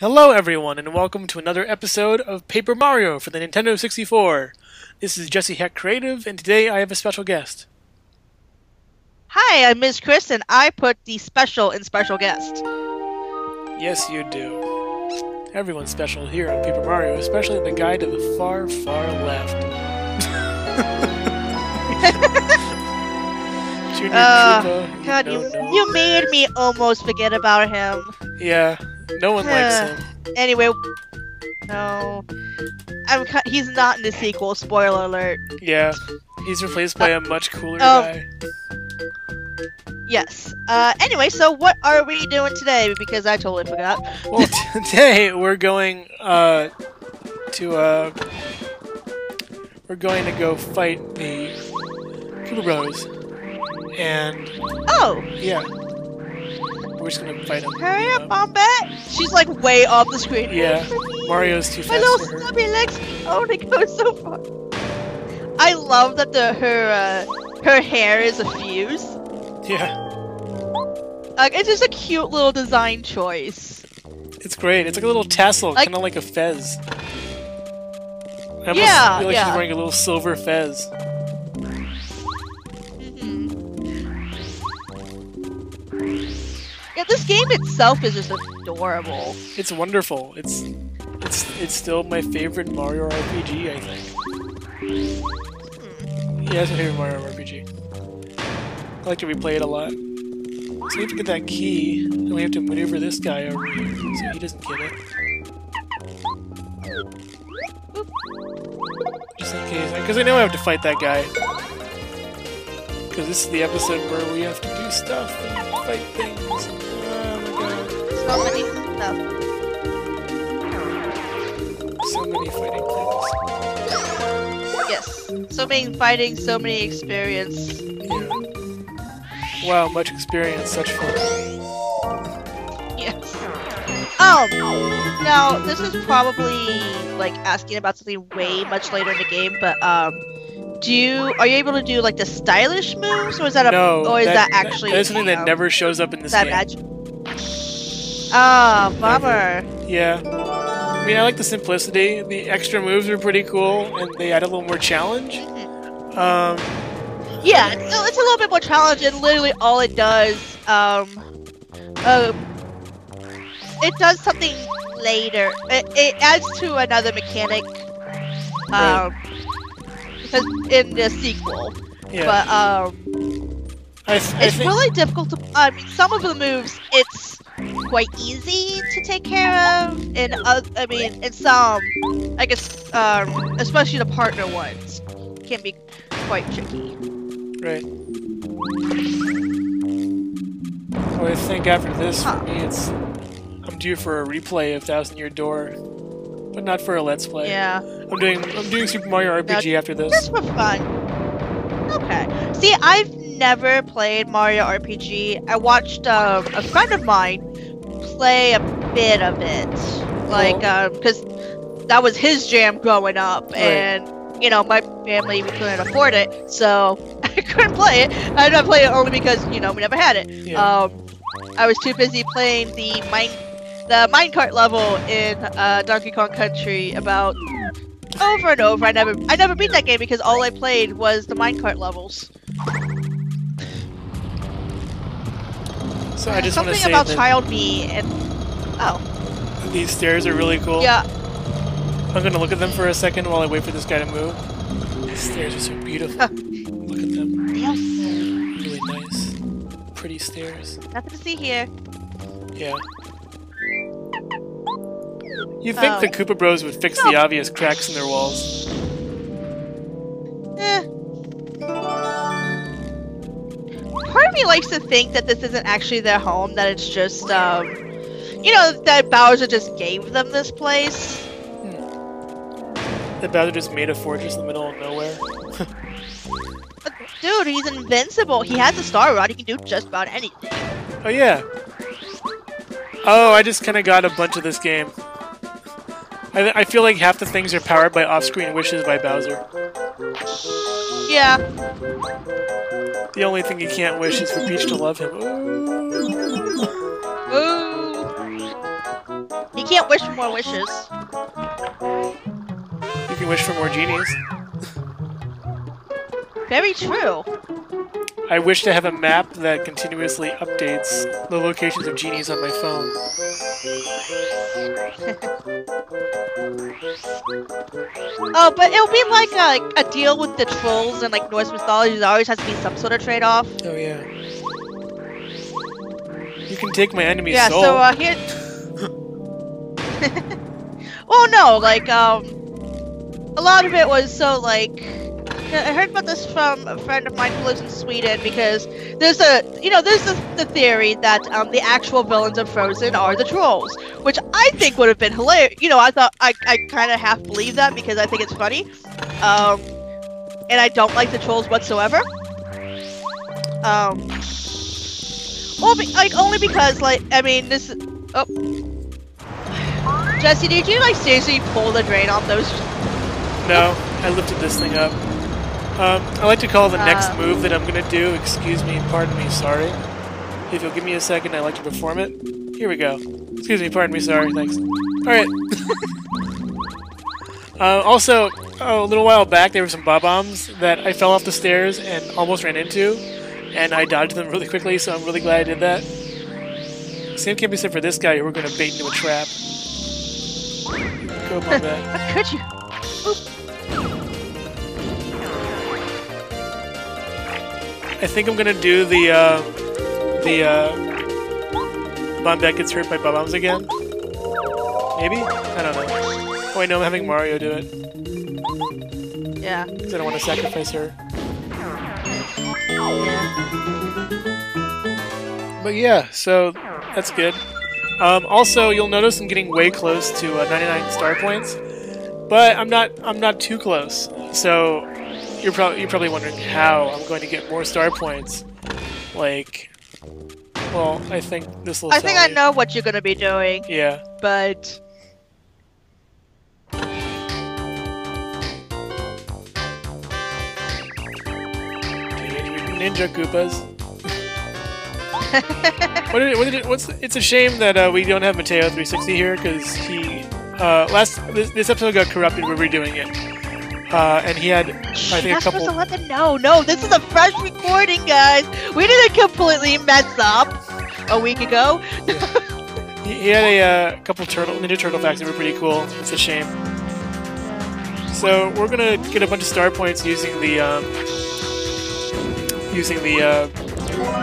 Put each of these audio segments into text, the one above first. Hello everyone, and welcome to another episode of Paper Mario for the Nintendo 64. This is Jesse Hecht Creative, and today I have a special guest. Hi, I'm Miz Kriss, and I put the special in special guest. Yes, you do. Everyone's special here on Paper Mario, especially the guy to the far, far left. Junior Koopa. God, you made me almost forget about him. Yeah. No one likes him. Anyway, no. He's not in the sequel, spoiler alert. Yeah, he's replaced by a much cooler guy. Yes. Anyway, so what are we doing today? Because I totally forgot. Well, today we're going to go fight the Koopa Bros. And... Oh! Yeah. We're just gonna fight him. Hurry up, Bombette! She's like way off the screen. Yeah, Mario's too fast. My little stubby legs can only go so far. I love that her hair is a fuse. Yeah. Like it's just a cute little design choice. It's great. It's like a little tassel, kind of like a fez. I almost feel like she's wearing a little silver fez. Yeah, this game itself is just adorable. It's wonderful. It's still my favorite Mario RPG, I think. Yeah, it's my favorite Mario RPG. I like to replay it a lot. So we have to get that key, and we have to maneuver this guy over here, so he doesn't get it. Just in case, because I know I have to fight that guy. Because this is the episode where we have to do stuff and fight things. So many stuff. So many fighting things. Yes. So many fighting, so many experience. Yeah. Wow, much experience, such fun. Yes. Now, this is probably, like, asking about something way much later in the game, but, are you able to do, like, the stylish moves, or is that actually... That is something that never shows up in this game. Oh, bummer. Yeah. I mean, I like the simplicity. The extra moves are pretty cool, and they add a little more challenge. Yeah, it's a little bit more challenge, and literally all it does... it does something later. It adds to another mechanic. Because in the sequel. Yeah. But, it's really difficult to... I mean, some of the moves, it's... quite easy to take care of, and I mean, it's I guess, especially the partner ones can be quite tricky. Right. Well, I think after this, for me, I'm due for a replay of 1000 Year Door, but not for a Let's Play. Yeah. I'm doing Super Mario RPG after this. Just for fun. Okay. See, I've never played Mario RPG. I watched a friend of mine play a bit of it, like because that was his jam growing up, and you know my family, we couldn't afford it, so I couldn't play it. I didn't play it only because you know we never had it. Yeah. I was too busy playing the minecart level in Donkey Kong Country about over and over. I never beat that game because all I played was the minecart levels. So I just want to say something about child me and these stairs are really cool. Yeah. I'm gonna look at them for a second while I wait for this guy to move. These stairs are so beautiful. Look at them. Really nice, pretty stairs. Nothing to see here. Yeah. You'd think the Koopa Bros would fix the obvious cracks in their walls. Part of me likes to think that this isn't actually their home, that it's just, you know, that Bowser just gave them this place. That Bowser just made a fortress in the middle of nowhere. Dude, he's invincible. He has a star rod. He can do just about anything. Oh, yeah. Oh, I just kind of got a bunch of this game. I feel like half the things are powered by off-screen wishes by Bowser. Yeah. The only thing he can't wish is for Peach to love him. Ooh. He can't wish for more wishes. You can wish for more genies. Very true. I wish to have a map that continuously updates the locations of genies on my phone. Oh, but it'll be like a deal with the trolls and like Norse mythology. There always has to be some sort of trade-off. Oh yeah. You can take my enemy's soul. Yeah, so here. Well, no, like a lot of it was so like. I heard about this from a friend of mine who lives in Sweden because there's a, you know, there's the theory that the actual villains of Frozen are the trolls, which I think would have been hilarious. You know, I thought, I kind of half believe that because I think it's funny. And I don't like the trolls whatsoever. Well, like, only because, like, I mean, this, oh. Jesse, did you, like, seriously pull the drain on those? No, I lifted this thing up. I like to call the next move that I'm going to do, excuse me, pardon me, sorry. If you'll give me a second, I'd like to perform it. Here we go. Excuse me, pardon me, sorry, thanks. Alright. Also, a little while back, there were some bob-ombs that I fell off the stairs and almost ran into, and I dodged them really quickly, so I'm really glad I did that. Same can be said for this guy who we're going to bait into a trap. Go, Bombette. How could you? Oops. I think I'm gonna do the Bombette gets hurt by bob-ombs again. Maybe? I don't know. Oh, I know I'm having Mario do it. Yeah. Because I don't want to sacrifice her. But yeah, so that's good. Also, you'll notice I'm getting way close to 99 star points, but I'm not too close. So. You're probably wondering how I'm going to get more star points. Like, well, I think this will. I think I know what you're going to be doing. Yeah. But Ninja Koopas. It's a shame that we don't have Mateo360 here because he this episode got corrupted. We're redoing it. And he had, I think, a couple... You're not supposed to let them know. No, this is a fresh recording, guys. We didn't completely mess up a week ago. Yeah. He had a couple Ninja Turtle facts that were pretty cool. It's a shame. So we're gonna get a bunch of star points using the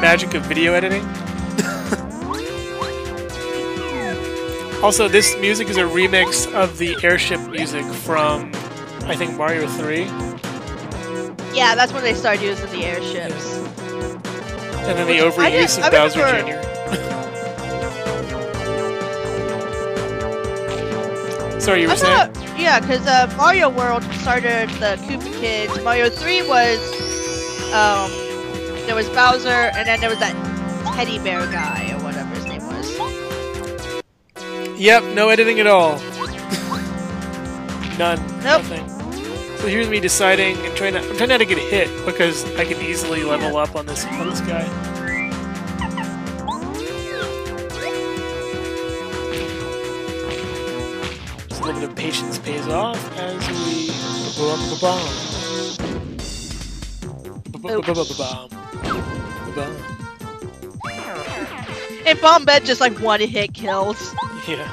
magic of video editing. Also, this music is a remix of the airship music from. I think Mario 3. Yeah, that's when they started using the airships. And then the overuse of Bowser Jr. Sorry, you were saying? Yeah, because Mario World started the Koopa Kids. Mario 3 was... there was Bowser, and then there was that teddy bear guy, or whatever his name was. Yep, no editing at all. None. Nope. Nothing. So here's me deciding and I'm trying not to get hit because I can easily level up on this guy. Just a little bit of patience pays off as we blow up the bomb. And Bombette just like one-hit kills. Yeah.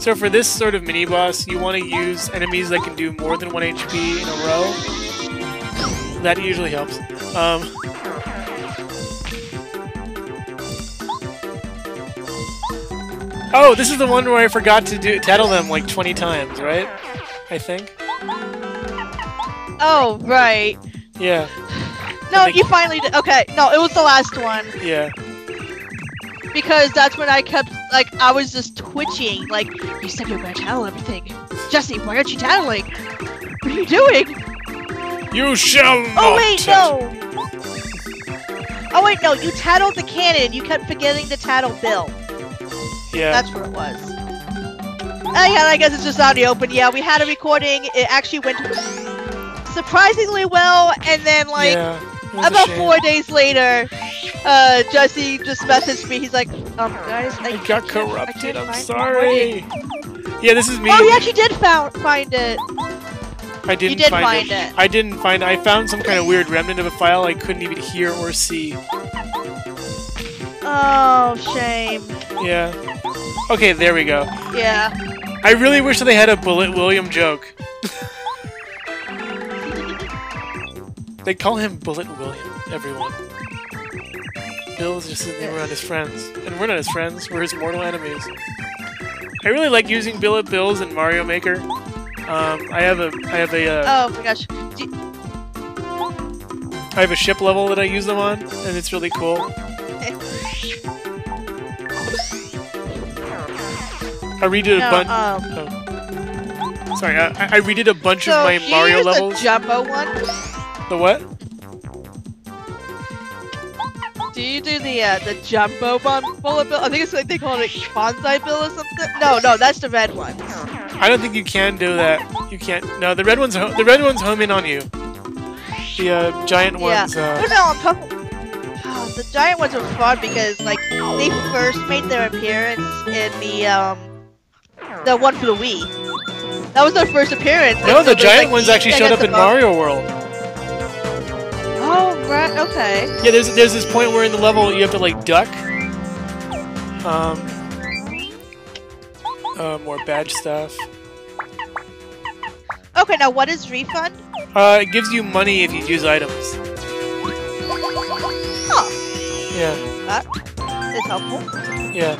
So for this sort of mini-boss, you want to use enemies that can do more than 1 HP in a row. That usually helps. Oh, this is the one where I forgot to tattle them like 20 times, right? I think. Oh, right. Yeah. No, you finally did. Okay, no, it was the last one. Yeah. Because that's when I kept, like, I was just twitching, like, you said you were going to tattle everything. Jesse, why aren't you tattling? What are you doing? You shall not! Oh, wait, no! Oh, wait, no, you tattled the cannon, you kept forgetting to tattle Bill. Yeah. That's what it was. And yeah, I guess it's just audio, but yeah, we had a recording, it actually went surprisingly well, and then, like, yeah, about 4 days later... Jesse just messaged me, he's like, guys. I got corrupted. I'm sorry. Yeah, this is me. Oh, you actually did find it. I didn't find it. I didn't find it. I found some kind of weird remnant of a file I couldn't even hear or see. Oh, shame. Yeah. Okay, there we go. Yeah. I really wish that they had a Bullet William joke. They call him Bullet William, everyone. Bill's just sitting there around his friends. And we're not his friends, we're his mortal enemies. I really like using Bullet Bills in Mario Maker. Oh my gosh. I have a ship level that I use them on, and it's really cool. I redid a bunch. Sorry, I redid a bunch of my Mario levels. The Jumbo one. The what? Do you do the Jumbo Bullet Bill? I think it's like they call it Bonsai Bill or something. No, that's the red one. I don't think you can do that. You can't. No, the red one's home in on you. The giant ones. Yeah. The giant ones are fun because like they first made their appearance in the one for the Wii. That was their first appearance. No, the giant ones actually showed up in Mario World. Oh, right. Okay. Yeah, there's this point where in the level you have to like duck. More badge stuff. Okay, now what is refund? It gives you money if you use items. Oh. Yeah. That is helpful. Yeah.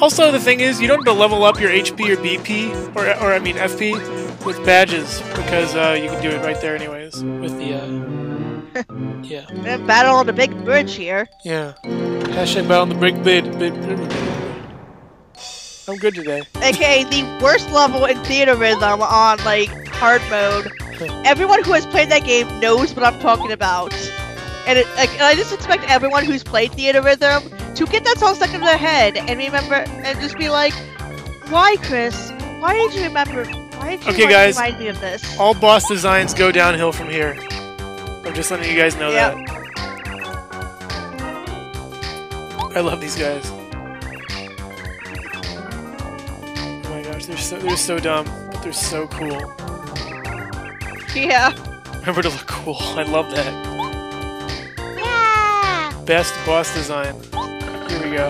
Also, the thing is, you don't have to level up your HP or BP, or I mean FP, with badges, because you can do it right there anyways, with the, yeah. We're gonna battle on the big bridge here. Yeah. Hashtag battle on the big bridge. I'm good today. AKA the worst level in Theater Rhythm on, like, hard mode. Everyone who has played that game knows what I'm talking about. And, I just expect everyone who's played Theater Rhythm to get that song stuck in their head and remember, and just be like, why, Chris? Why did you remember? Why did you remind me of this? All boss designs go downhill from here. I'm just letting you guys know that. I love these guys. Oh my gosh, they're so dumb, but they're so cool. Yeah. Remember to look cool. I love that. Best boss design. Here we go.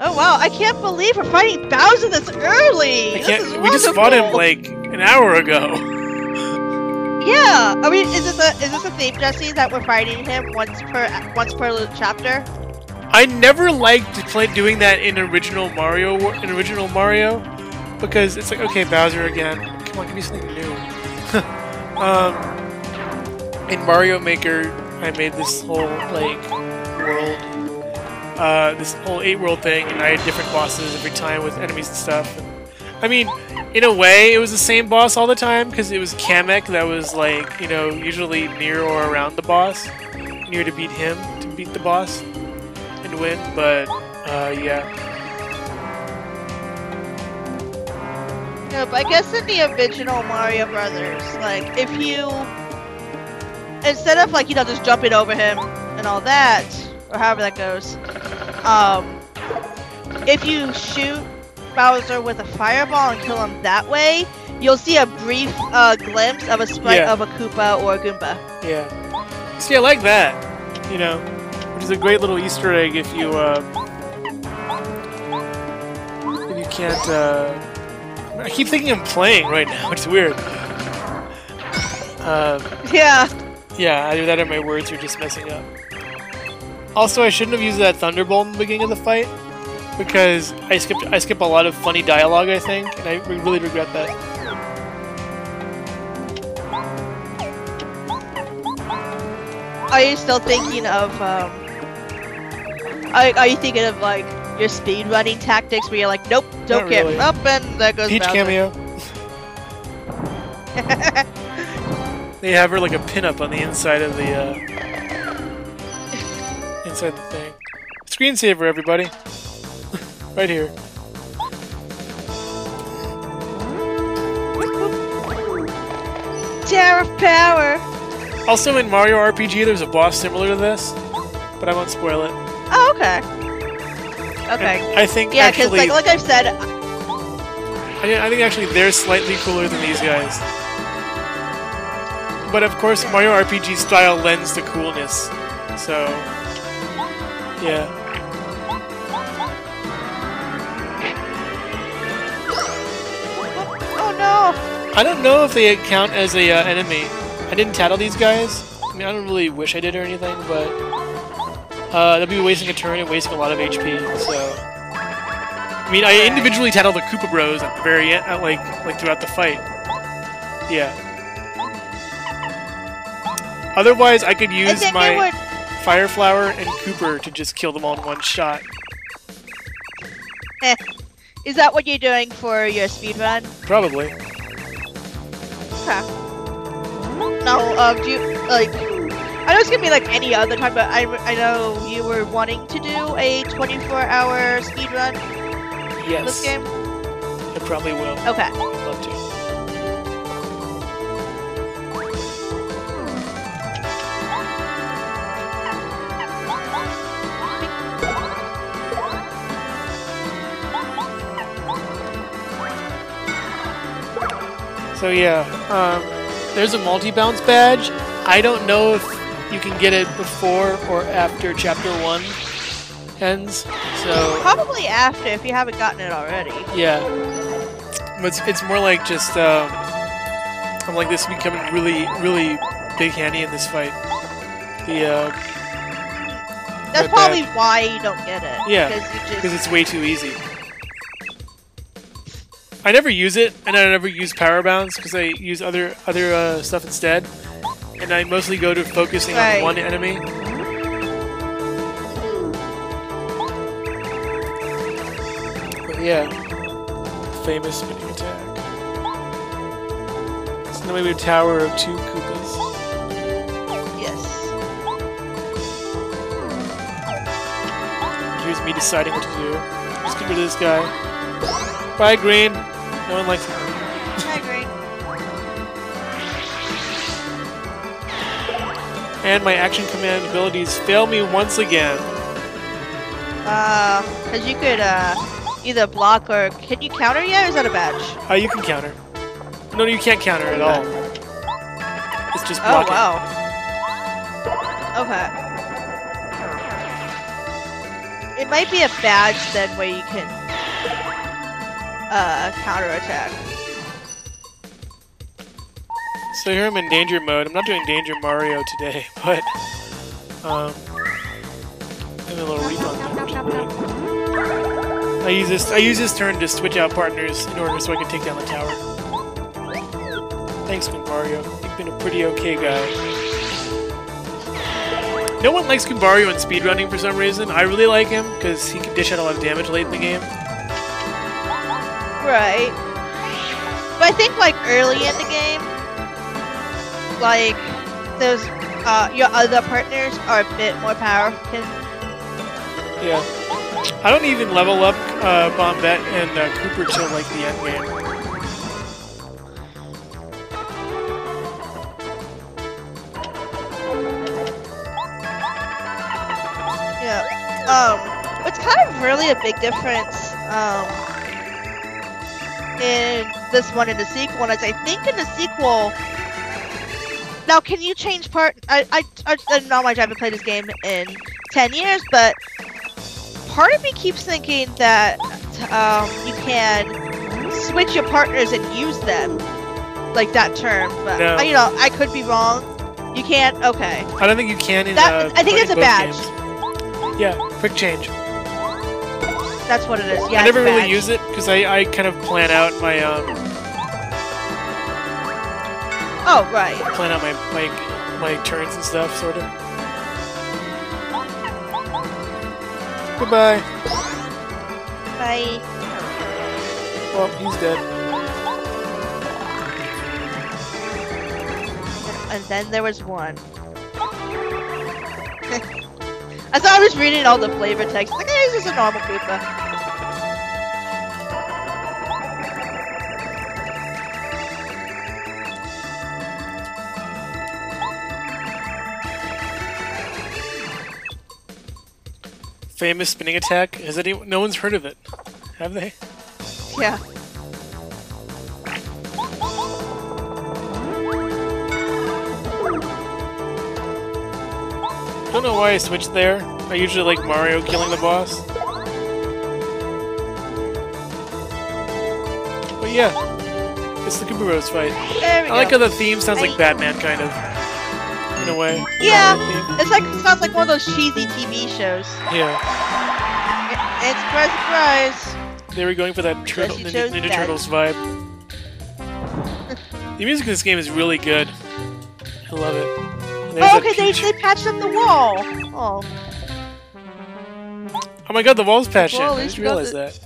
Oh wow, I can't believe we're fighting Bowser this early! We just fought him like an hour ago. Yeah. I mean, is this a theme, Jesse, that we're fighting him once per little chapter? I never liked doing that in original Mario because it's like, okay, Bowser again. Come on, give me something new. In Mario Maker, I made this whole, like, world, this whole 8-world thing, and I had different bosses every time with enemies and stuff. And, I mean, in a way, it was the same boss all the time, because it was Kamek that was, like, you know, usually near or around the boss. Near to beat him, to beat the boss, and win, but, yeah. No, but I guess in the original Mario Brothers, like, if you... Instead of, like, you know, just jumping over him and all that, or however that goes, if you shoot Bowser with a fireball and kill him that way, you'll see a brief glimpse of a sprite of a Koopa or a Goomba. Yeah. See, I like that, you know, which is a great little Easter egg if you can't, I keep thinking I'm playing right now, which is weird. Yeah. Yeah, either that or my words are just messing up. Also, I shouldn't have used that Thunderbolt in the beginning of the fight because I skip a lot of funny dialogue, I think, and I really regret that. Are you still thinking of? Are you thinking of like your speedrunning tactics where you're like, nope, don't get really. Up and there goes Peach Bowser. Cameo. They have her like a pinup on the inside of the thing. Screensaver, everybody, right here. Tower of power. Also, in Mario RPG, there's a boss similar to this, but I won't spoil it. Oh, okay. Okay. And I think actually, because like I've said, I think actually they're slightly cooler than these guys. But of course, Mario RPG style lends to coolness. So, yeah. Oh no! I don't know if they count as a enemy. I didn't tattle these guys. I mean, I don't really wish I did or anything, but they'll be wasting a turn and wasting a lot of HP. So, I mean, I individually tattled the Koopa Bros at the very end, like throughout the fight. Yeah. Otherwise, I could use my Fireflower and Kooper to just kill them all in one shot. Is that what you're doing for your speedrun? Probably. Okay. Now, do you, like, I know it's gonna be like any other time, but I know you were wanting to do a 24-hour speedrun. Yes. This game. I probably will. Okay. I'd love to. So yeah, there's a multi-bounce badge. I don't know if you can get it before or after Chapter 1 ends, so... Probably after, if you haven't gotten it already. Yeah. But it's more like just, I'm like, this is becoming really, really big-handy in this fight. The, That's probably why you don't get it. Yeah, because it's way too easy. I never use it, and I never use power bounce because I use other stuff instead, and I mostly go to focusing on one enemy. But yeah, famous spinning attack. It's the maybe a tower of two Koopas. Yes. Here's me deciding what to do. Let's get rid of this guy. Bye, Green. No one likes me. Bye, Green. And my action command abilities fail me once again. Because you could either block or... Can you counter yet, or is that a badge? You can counter. No, you can't counter at all. It's just blocking. Oh, wow. Okay. It might be a badge then where you can... counterattack. So here I'm in danger mode. I'm not doing Danger Mario today, but I'm in a little refund. I use this turn to switch out partners in order so I can take down the tower. Thanks, Goombario. You've been a pretty okay guy. No one likes Goombario in speedrunning for some reason. I really like him because he can dish out a lot of damage late in the game. Right. But I think, like, early in the game, like, those, your other partners are a bit more powerful. Yeah. I don't even level up Bombette and Kooper till, like, the end game. Yeah. It's kind of really a big difference, in this one and the sequel, and I think in the sequel... Now, can you change part... I not much I haven't played this game in 10 years, but part of me keeps thinking that you can switch your partners and use them. Like, that term. But, no. You know, I could be wrong. You can't? Okay. I don't think you can in I think it's a badge. Games. Yeah, quick change. That's what it is. Yeah, I never really use it because I kind of plan out my plan out my turns and stuff, sort of. Goodbye. Bye. Well, he's dead. And then there was one. I thought I was reading all the flavor text. Like, hey, this is a normal Koopa. famous spinning attack? Has anyone? No one's heard of it, have they? Yeah. I don't know why I switched there. I usually like Mario killing the boss. But yeah, it's the Koopa Bros fight. There we go. I like how the theme sounds like Batman, kind of. In a way. Yeah, it's like, it sounds like one of those cheesy TV shows. Yeah. And surprise, surprise! They were going for that turtle, Ninja Turtles vibe. The music in this game is really good. I love it. There's they patched up the wall! Oh. Oh my god, the wall's patched in. I just realized that.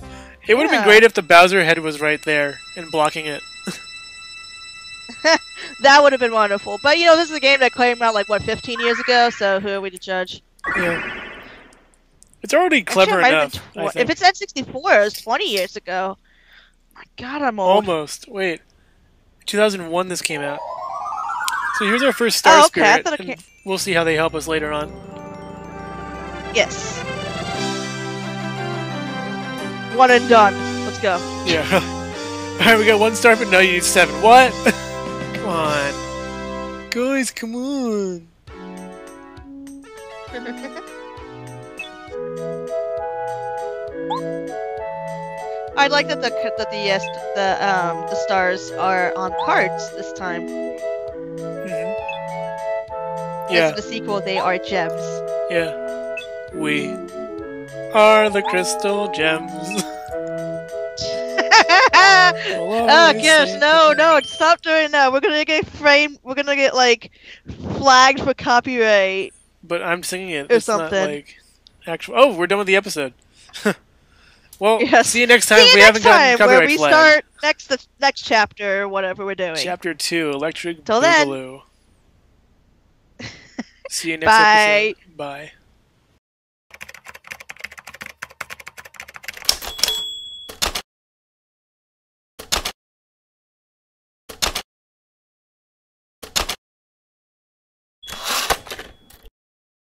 It would have been great if the Bowser head was right there and blocking it. That would have been wonderful. But you know, this is a game that came out like, what, 15 years ago? So who are we to judge? Yeah. It's already clever enough. If it's N64, it was 20 years ago. My god, I'm old. Almost. Wait. 2001 this came out. So here's our first Star Spirit, and we'll see how they help us later on. Yes. One and done. Let's go. Yeah. Alright, we got one star, but now you need 7. What? Come on. Guys, come on. I like that the stars are on cards this time. Yeah. As for the sequel, they are gems. Yeah. We are the crystal gems. Oh gosh, no, stop doing that. We're gonna get framed. We're gonna get like flagged for copyright. But I'm singing it or it's something. Not, like, actual. Oh, we're done with the episode. Well, yes. See you next time. We haven't gotten copyright where we flag. Start next chapter, whatever we're doing. Chapter 2, Electric Boogaloo. See you next episode. Bye.